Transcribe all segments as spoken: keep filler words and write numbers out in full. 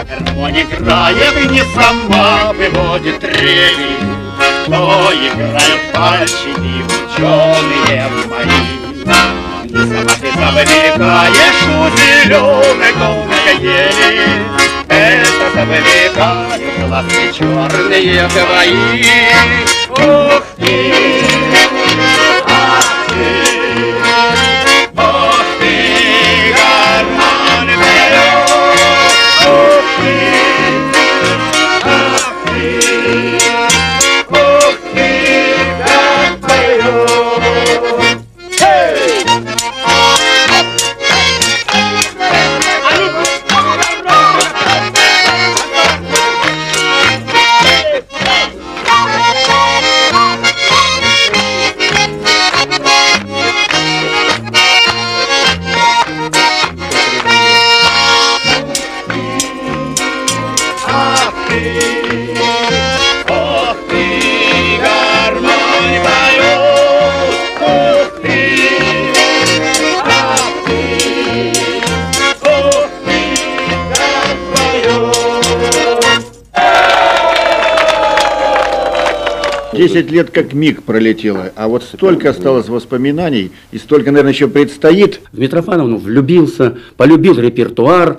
На гармоник играет не сама, выводит трели, но играют пальчики ученые мои. И сама ты завлекаешь у зеленой тонкой ели, это завлекают глазки черные твои. Ох ты, ах ты, ох ты, гармоник берет. Ох ты, ах ты, ох ты, как поет. Эй! Десять лет как миг пролетело, а вот столько осталось воспоминаний, и столько, наверное, еще предстоит. В Митрофановну влюбился, полюбил репертуар,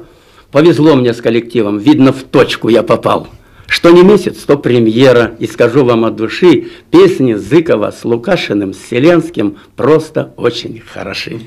повезло мне с коллективом, видно, в точку я попал. Что не месяц, то премьера, и скажу вам от души, песни Зыкова с Лукашиным, с Селенским просто очень хороши.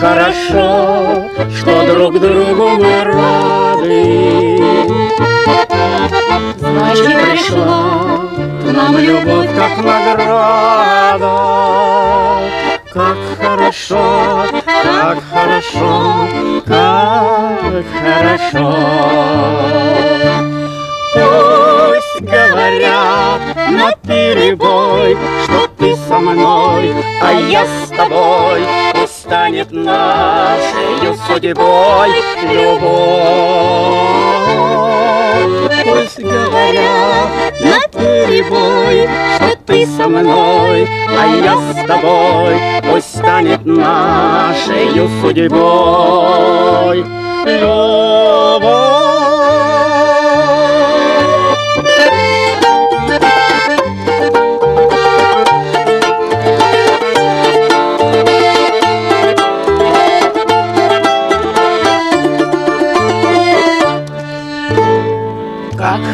Хорошо, что друг другу мы рады, значит, пришла к нам любовь как награда. Как хорошо, как хорошо, как хорошо. Пусть говорят наперебой, что ты со мной, а я с тобой. Станет нашей судьбой любовь. Пусть говорят наперебой, что ты со мной, а я с тобой. Пусть станет нашей судьбой любовь.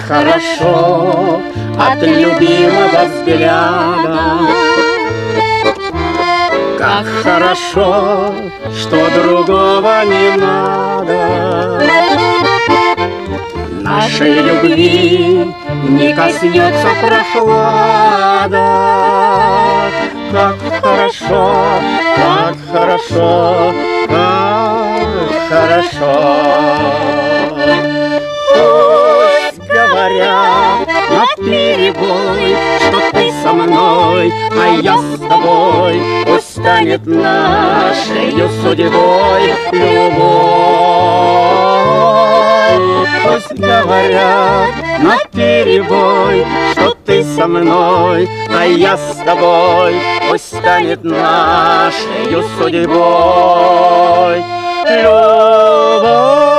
Хорошо от любимого взгляда, как хорошо, что другого не надо. Нашей любви не коснется прохлада. Как хорошо, как хорошо, как хорошо. Наперебой, что ты со мной, а я с тобой. Пусть станет нашей судьбой любовь. Пусть говорят наперебой, что ты со мной, а я с тобой. Пусть станет нашей судьбой любовь.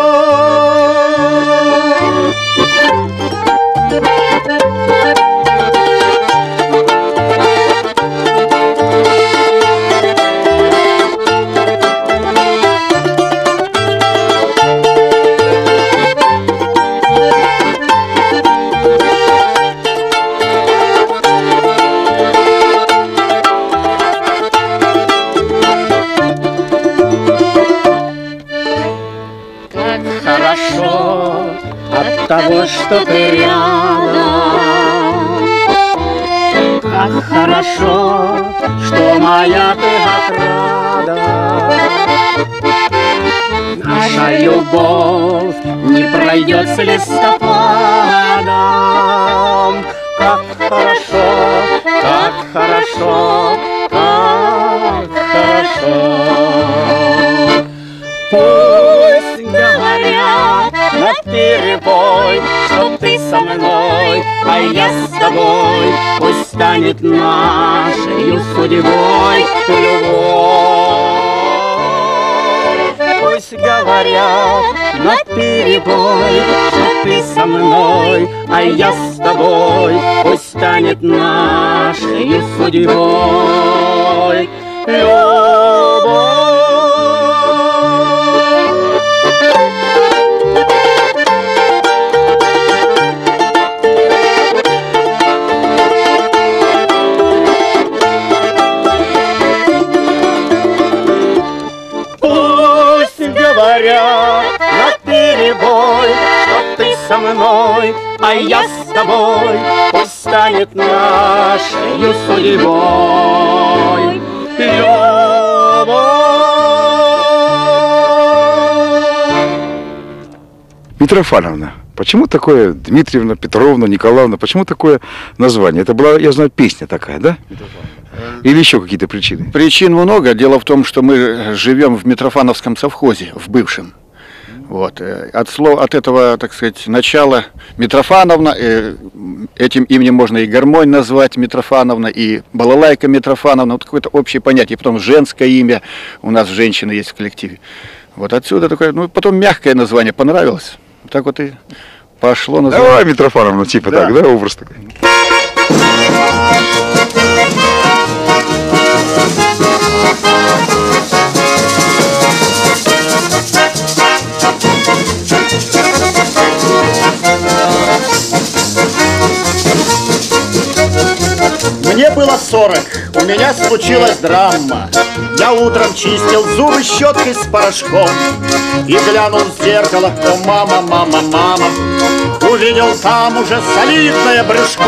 Того, что ты рядом, как хорошо, что моя ты отрада. наша любовь не пройдет с листопадом. Как хорошо, как хорошо, как хорошо. Пусть говорят наперебой, что ты со мной, а я с тобой. Пусть станет нашей судьбой любовь. Пусть говорят наперебой, что ты со мной, а я с тобой. Пусть станет нашей судьбой любовь. Со мной, а я с тобой, пусть станет нашей судьбой любовь. Митрофановна, почему такое, Дмитриевна, Петровна, Николаевна, почему такое название? Это была, я знаю, песня такая, да? Или еще какие-то причины? Причин много. Дело в том, что мы живем в Митрофановском совхозе, в бывшем. Вот. От, слов, от этого, так сказать, начала Митрофановна, э, этим именем можно и гармонь назвать Митрофановна, и балалайка Митрофановна, вот какое-то общее понятие, и потом женское имя, у нас женщина есть в коллективе. Вот отсюда такое, ну потом мягкое название понравилось, так вот и пошло название. Давай Митрофановна, типа да. Так, да, образ такой. Мне было сорок, у меня случилась драма. Я утром чистил зубы щеткой с порошком и глянул в зеркало, кто мама, мама, мама. Увидел там уже солидное брюшко.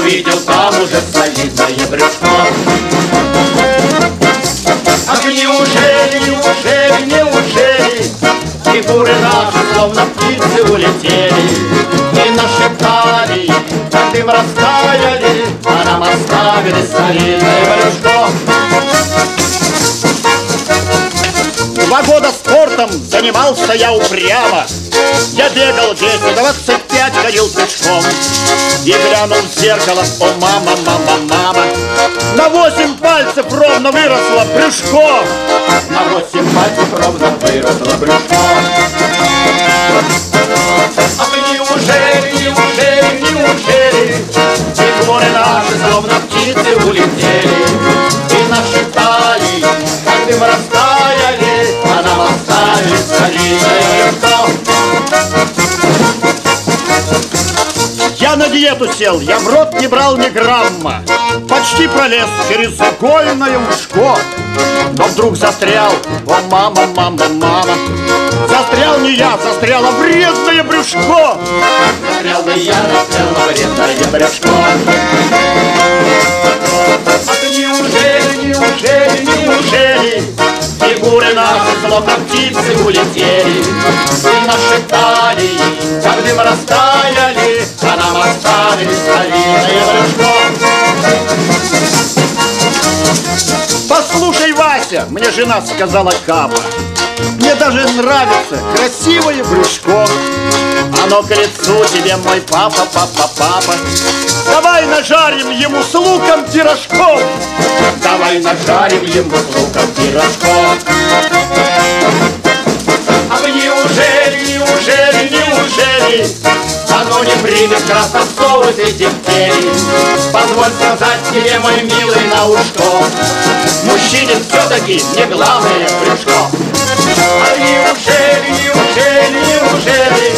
Увидел там уже солидное брюшко. Ах, неужели, неужели, неужели фигуры наши словно птицы улетели и нашептали, как им растаяли, а нам оставили солидное брюшко. Два года спортом занимался я упрямо. Я бегал десять, двадцать пять, ходил пешком и глянул в зеркало, о, мама, мама, мама. На восемь пальцев ровно выросло брюшко. На восемь пальцев ровно выросло брюшко. А мы неужели, неужели, неужели фигуры наши словно птицы улетели и нашептали, как дым растаяли, а нам остались солидное брюшко. Я на диету сел, я в рот не брал ни грамма. Почти пролез через угольное ушко, но вдруг застрял, о, мама, мама, мама. Застрял не я, застряло вредное брюшко. Застрял не я, застряло вредное брюшко. А неужели, неужели, неужели фигуры наши словно птицы улетели и нашептали, как дым растаяли, а нам оставили солидное брюшко. Послушай, Вася, мне жена сказала Капа, мне даже нравится красивое брюшко. Оно к лицу тебе, мой папа, папа, папа. Давай нажарим ему с луком пирожком. Давай нажарим ему с луком пирожком. А мы неужели, неужели, неужели оно не примет краснословы ты теперь? Позволь сказать тебе, мой милый, на ушко, мужчине все-таки не главное брюшко. А неужели, неужели, неужели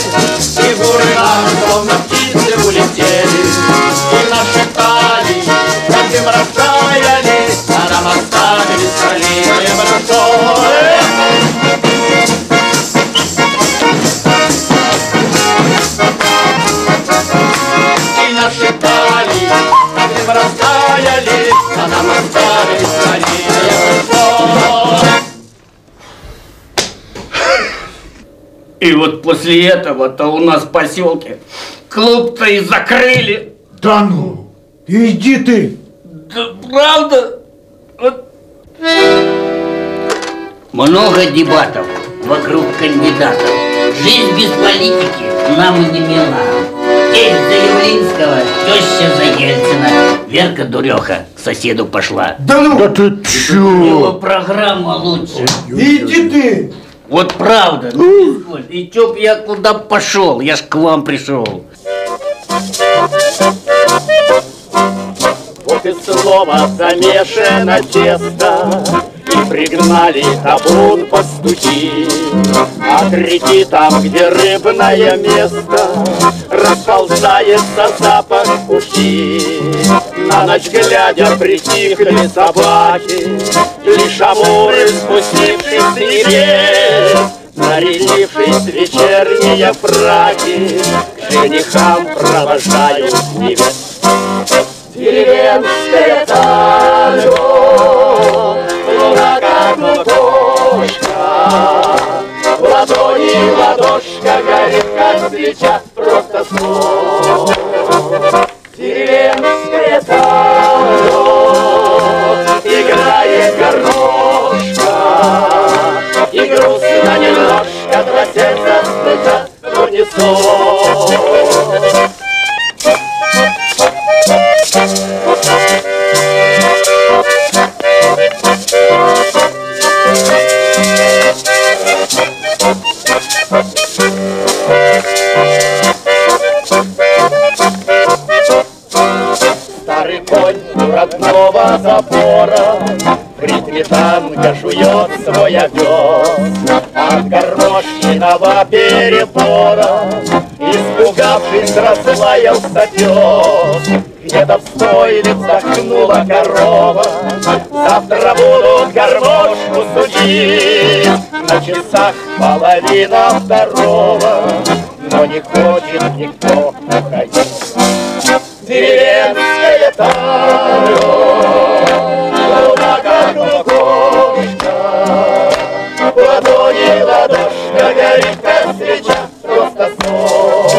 фигуры наши словно птицы улетели и нашептали, как дым растаяли, а нам оставили солидное брюшко. Нашептали, как дым растаяли, а нам оставили солидное брюшко. И вот после этого-то у нас в поселке клуб-то и закрыли. Да ну, иди ты. Да правда. Вот. Много дебатов вокруг кандидатов. Жизнь без политики нам не мила. Тень за Явлинского, теща за Ельцина. Верка дуреха к соседу пошла. Да ну, да ты чё? Его программа лучше. Иди ты. Вот правда, ну, и чё б я куда пошел, я ж к вам пришел. Вот и слово замешано тесто, и пригнали табун пастухи. От реки там, где рыбное место, расползается запах ухи. На ночь глядя притихли собаки, лишь амуры, спустившись с небес, нарядившись в вечерние фраки, к женихам провожают невест. Деревенское танго, луна как ладошка, в ладони ладошка горит, как свеча, просто сон. Деревенское танго, играет гармошка, и грустно немножко два сердца стыда, но не сон. Старый конь у родного забора, притметанка жует свой овес. От гармошиного перебора, испугавшись, разлаялся пес. Где-то в стойле вздохнула корова, завтра будут гармошку судить. На часах половина второго, но не хочет никто уходить. Деревенское танго, луна как луковичка, в ладони ладошка горит, как свеча, просто сон.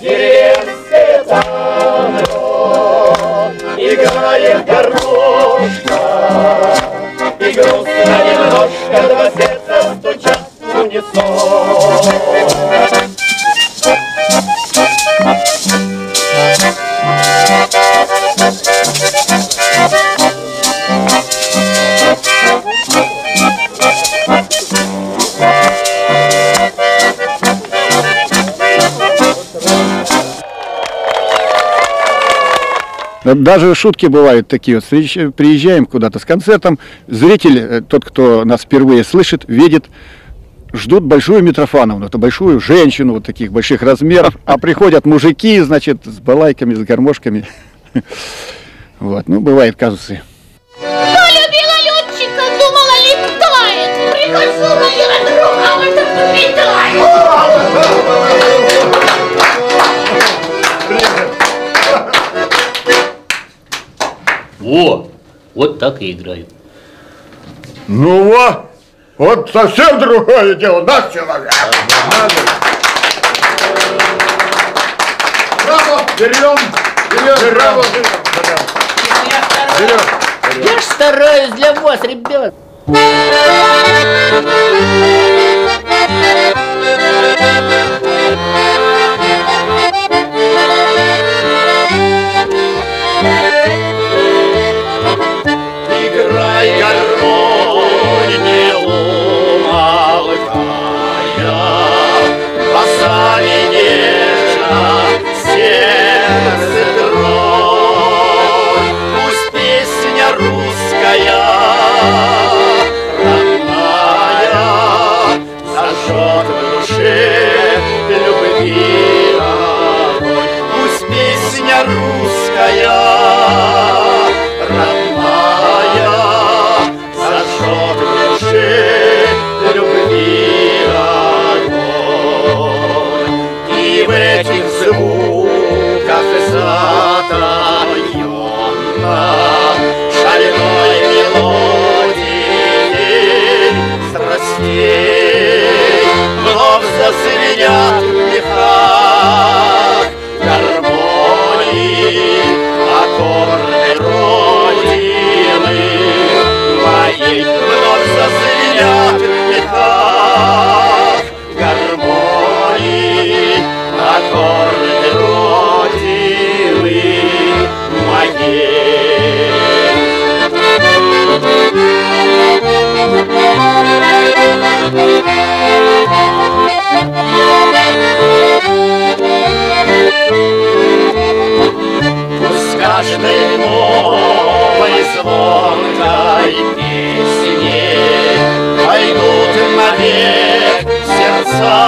Деревенское танго, играет гармошка, и грустно немножко два сердца стучат в унисон. Даже шутки бывают такие, вот приезжаем куда-то с концертом, зритель, тот, кто нас впервые слышит, видит, ждут большую Митрофановну, то большую женщину, вот таких больших размеров, а приходят мужики, значит, с балайками, с гармошками, вот, ну, бывают казусы. Полюбила летчика, думала, летает, прихожу на аэродром, а вот он летает. Во, вот так и играю. Ну во, вот совсем другое дело, наш человек. Браво, берем, берем, браво, берем. Я ж стараюсь для вас, ребят. Пусть песня русская, меня не фраг гармонии, аккорды Родины моей вновь зазвенят в веках гармонии, аккорды Родины моей. С каждой новой звонкой песней пойдут навек сердца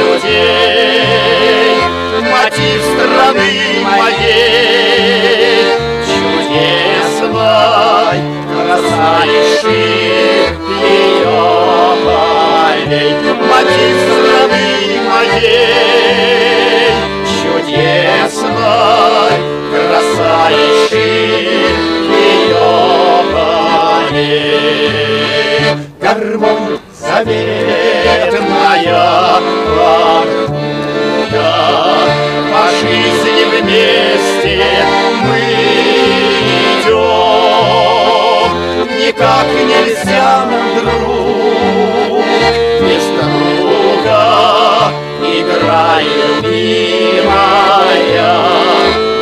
людей, мотив страны моей чудесной, красавицы ее полей, мотив страны моей чудесной, красавицы ее полей. Гармонь заветная прогулка, по жизни вместе мы идем, никак нельзя нам, друг, без друга. Играй, любимая,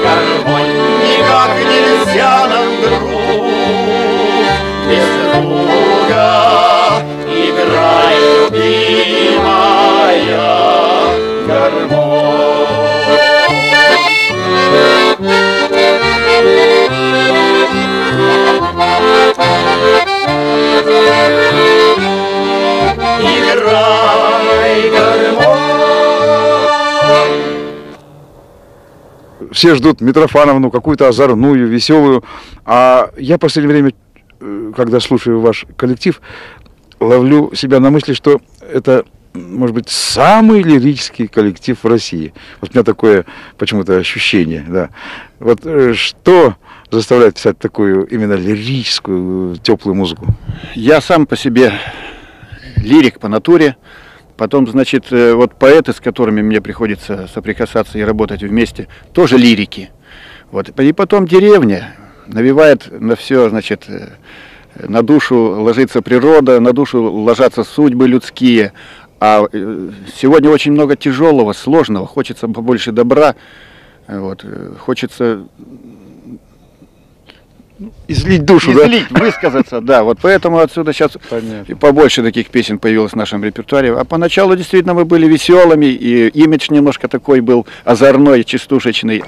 гармонь, никак нельзя нам, друг, без друга. Играй, любимая, гармонь. Все ждут Митрофановну, какую-то озорную, веселую. А я в последнее время, когда слушаю ваш коллектив, ловлю себя на мысли, что это, может быть, самый лирический коллектив в России. Вот у меня такое почему-то ощущение, да. Вот что заставляет писать такую именно лирическую, теплую музыку? Я сам по себе лирик по натуре. Потом, значит, вот поэты, с которыми мне приходится соприкасаться и работать вместе, тоже лирики. Вот. И потом деревня навевает на все, значит, на душу ложится природа, на душу ложатся судьбы людские. А сегодня очень много тяжелого, сложного, хочется побольше добра, вот. Хочется излить душу, излить, да? Высказаться, да. Вот поэтому отсюда сейчас понятно. Побольше таких песен появилось в нашем репертуаре. А поначалу действительно мы были веселыми, и имидж немножко такой был озорной, частушечный.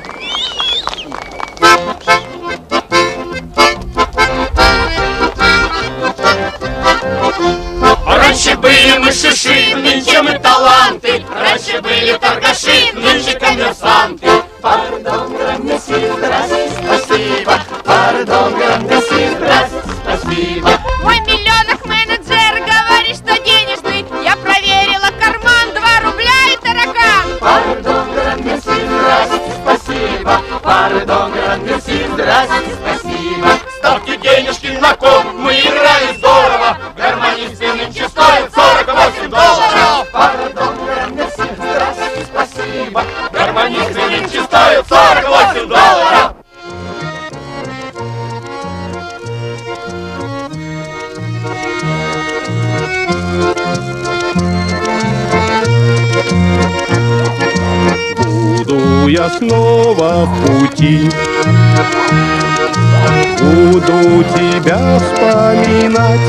Раньше были мы шиши, нынче мы таланты. Раньше были торгаши, нынче коммерсанты. Пардон, граммеси, здрасте, спасибо. Пардон, граммеси, здрасте, спасибо. Мой миллионов менеджер говорит, что денежный. Я проверила карман, два рубля и таракан. Пардон, граммеси, здрасте, спасибо. Пардон, граммеси, здрасте, спасибо. Ставьте денежки на ком, мы играли здорово. Гармонисты нынче стоят сорок восемь долларов. Пардон, граммеси, здрасте, спасибо. Гармонисты нынче стоят сорок восемь долларов. Буду я снова в пути, буду тебя вспоминать,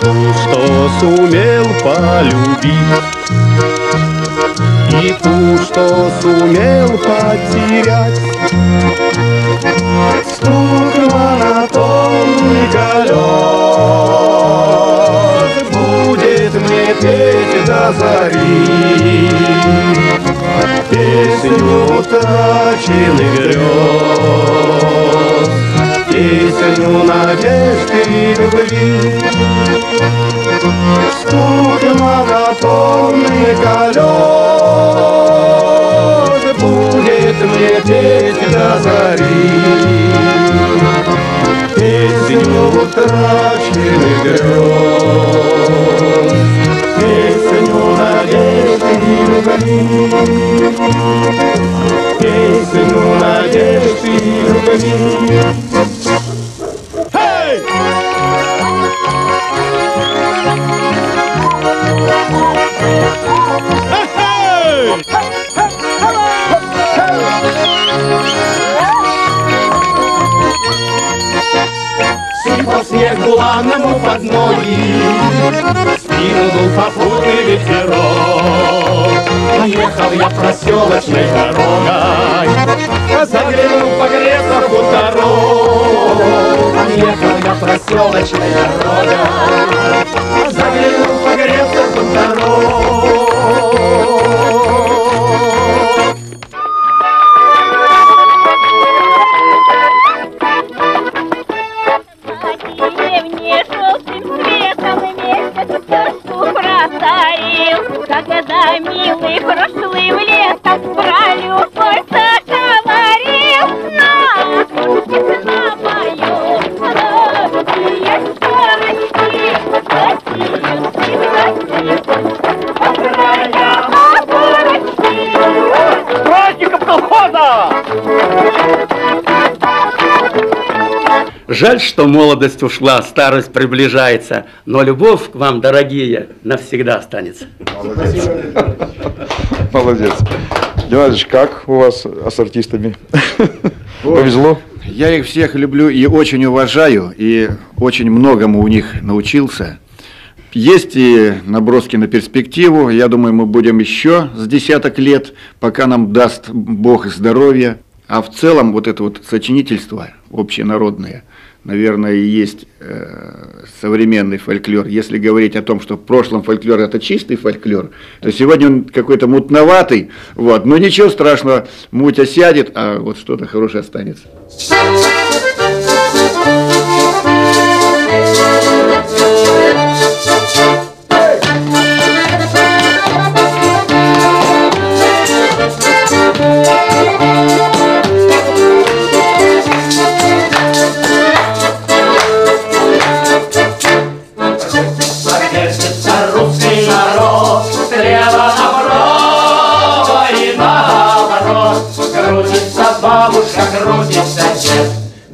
ту, что сумел полюбить, и ту, что сумел потерять. Стук монотонный колес будет мне петь до зари песню утраченных грез, песню надежды и любви. Стук монотонный колес будет мне петь до зари песню утраченных грез, песню Жаль, что молодость ушла, старость приближается, но любовь к вам, дорогие, навсегда останется. Молодец. Молодец. Геннадьевич, как у вас с артистами? Ой, повезло? Я их всех люблю и очень уважаю, и очень многому у них научился. Есть и наброски на перспективу, я думаю, мы будем еще с десяток лет, пока нам даст Бог здоровья. А в целом вот это вот сочинительство общенародное, наверное, и есть э, современный фольклор. Если говорить о том, что в прошлом фольклор – это чистый фольклор, то сегодня он какой-то мутноватый, вот. Но ничего страшного, муть осядет, а вот что-то хорошее останется.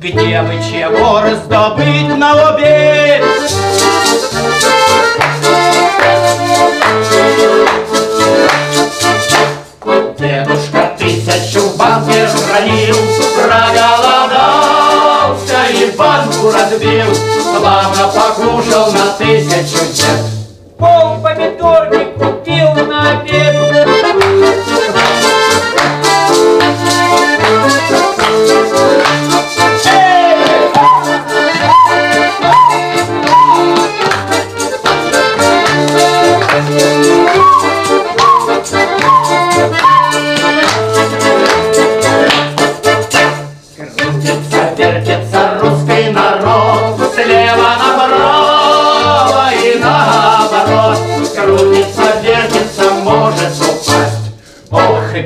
Где бы чего раздобыть на обед? Дедушка тысячу в банке хранил, проголодался и банку разбил, славно покушал на тысячу лет. Пол помидорки купил на обед.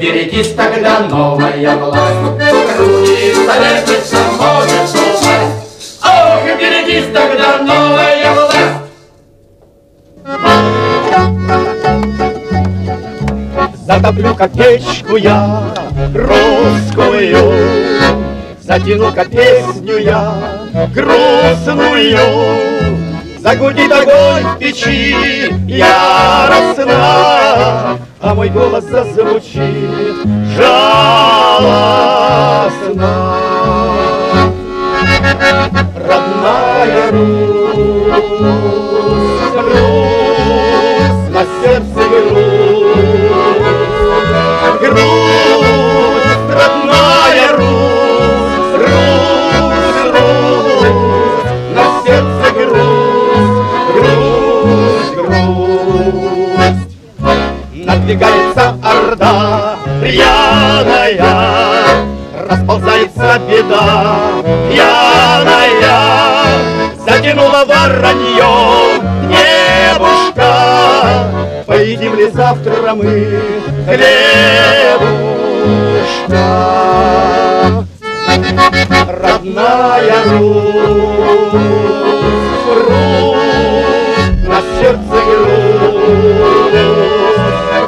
Берегись, тогда новая власть. Крутится, вертится, может упасть. Ох, берегись, тогда новая власть. Затоплю копеечку я русскую, затяну-ка песню я грустную. Загудит огонь в печи яростно, а мой голос зазвучит жалостно. Родная Русь, грусть на сердце, грусть, грусть, родная Русь, грусть, грусть на сердце, грусть, грусть, грусть. Надвигается орда пьяная, расползается беда пьяная. Затянула воронье небушка, поедим ли завтра мы хлебушка. Родная Русь, Русь на сердце, грусть,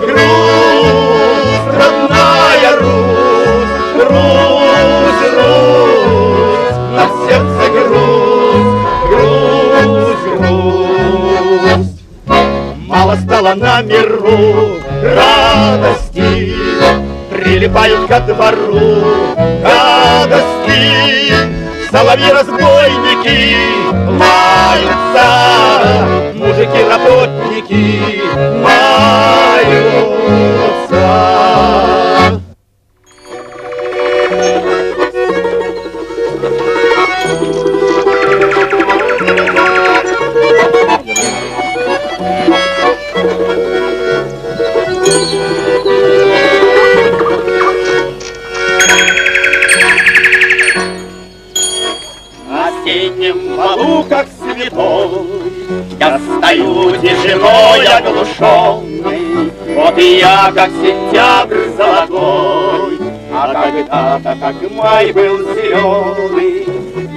грусть, родная Русь, Русь, Русь. мало на миру радости, прилипают ко двору радости. Соловьи-разбойники лаются, мужики-работники маются. Как цветок, я стою тишиной оглушенный. Вот и я, как сентябрь золотой, а когда-то, как май был зеленый.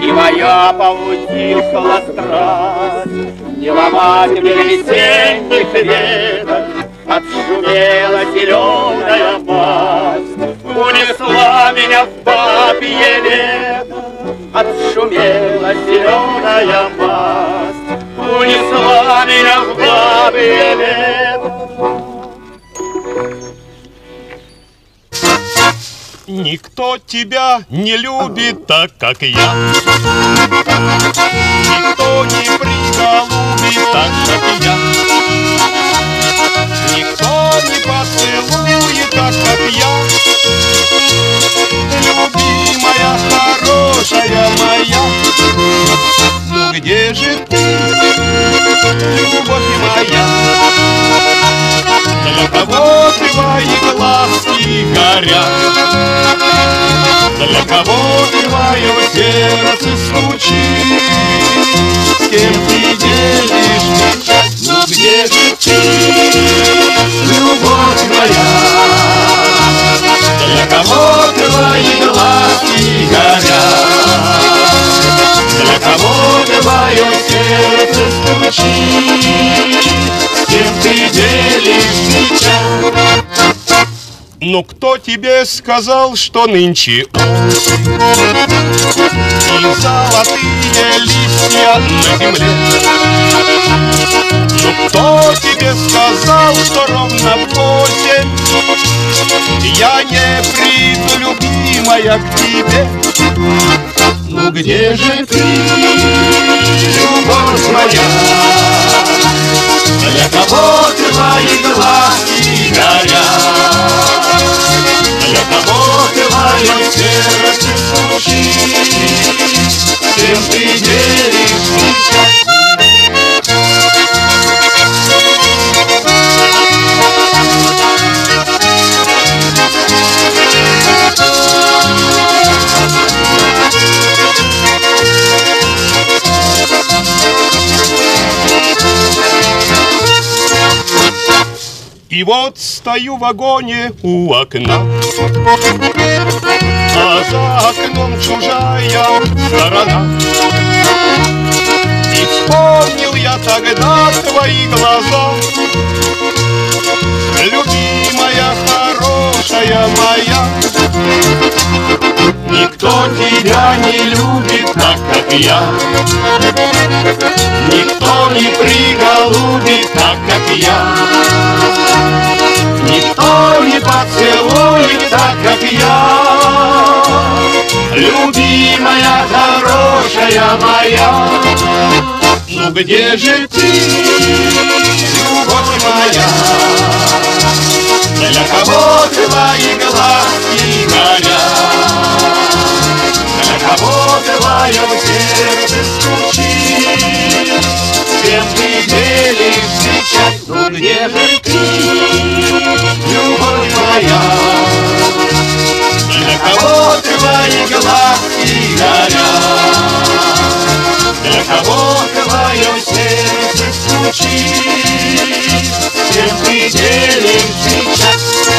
И моя паутинка ласкалась, не ломать мне весенних веток. Отшумела зеленая мать, унесла меня в бабье лето. Отшумела зеленая масть, унесла меня в бабье лето. Никто тебя не любит так, как я. Никто не приголубит так, как я. Никто не поцелует так, как я. Любимая, хорошая моя, ну где же ты, любовь моя? Для кого твои глазки горят? Для кого твое сердце стучит? С кем ты делишь? Ну где же ты, любовь моя? Для кого твои глазки горят? Для кого твое сердце стучит? С кем ты делишь сейчас? Но кто тебе сказал, что нынче он? И золотые листья на земле. Но кто тебе сказал, что ровно в восемь я не приду, любимая, к тебе? Ну где же ты, любовь моя? Для кого твои глазки горят? Для кого твое сердце стучит? С кем ты делишь? И вот стою в вагоне у окна, а за окном чужая сторона. И вспомнил я тогда твои глаза, любимая, хорошая моя. Никто тебя не любит так, как я. Никто не приголубит так, как я. Никто не поцелует так, как я. Любимая, хорошая моя, ну где же ты, любовь моя? Для кого твои глазки горят? Для кого твое сердце стучит? С кем ты делишь сейчас? Ну где же ты, любовь моя? Для кого твои глазки горят? Для кого твое сердце стучит? С кем ты делишь сейчас?